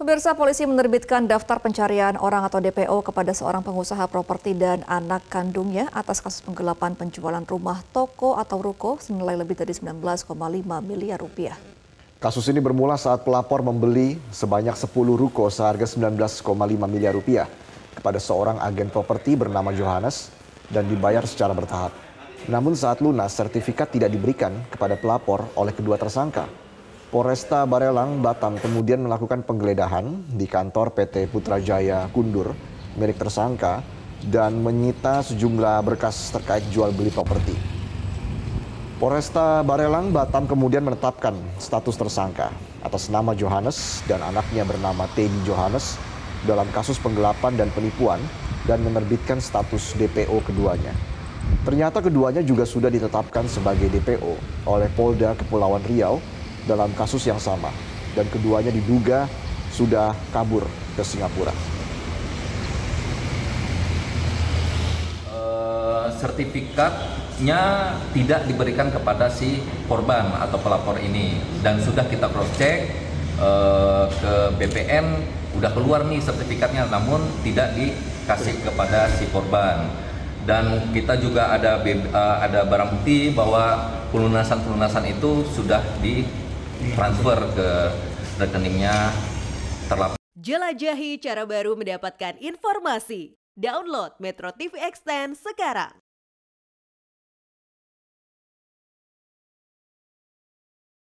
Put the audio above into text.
Pemirsa, polisi menerbitkan daftar pencarian orang atau DPO kepada seorang pengusaha properti dan anak kandungnya atas kasus penggelapan penjualan rumah, toko atau ruko senilai lebih dari 19,5 miliar rupiah. Kasus ini bermula saat pelapor membeli sebanyak 10 ruko seharga 19,5 miliar rupiah kepada seorang agen properti bernama Johannes dan dibayar secara bertahap. Namun saat lunas, sertifikat tidak diberikan kepada pelapor oleh kedua tersangka. Polresta Barelang Batam kemudian melakukan penggeledahan di kantor PT Putrajaya Kundur milik tersangka dan menyita sejumlah berkas terkait jual beli properti. Polresta Barelang Batam kemudian menetapkan status tersangka atas nama Johannes dan anaknya bernama Teddy Johannes dalam kasus penggelapan dan penipuan dan menerbitkan status DPO keduanya. Ternyata keduanya juga sudah ditetapkan sebagai DPO oleh Polda Kepulauan Riau dalam kasus yang sama, dan keduanya diduga sudah kabur ke Singapura. Sertifikatnya tidak diberikan kepada si korban atau pelapor ini, dan sudah kita cross check ke BPN, udah keluar nih sertifikatnya, namun tidak dikasih kepada si korban. Dan kita juga ada barang bukti bahwa pelunasan-pelunasan itu sudah ditransfer ke rekeningnya terlapor. Jelajahi cara baru mendapatkan informasi. Download Metro TV Extend sekarang.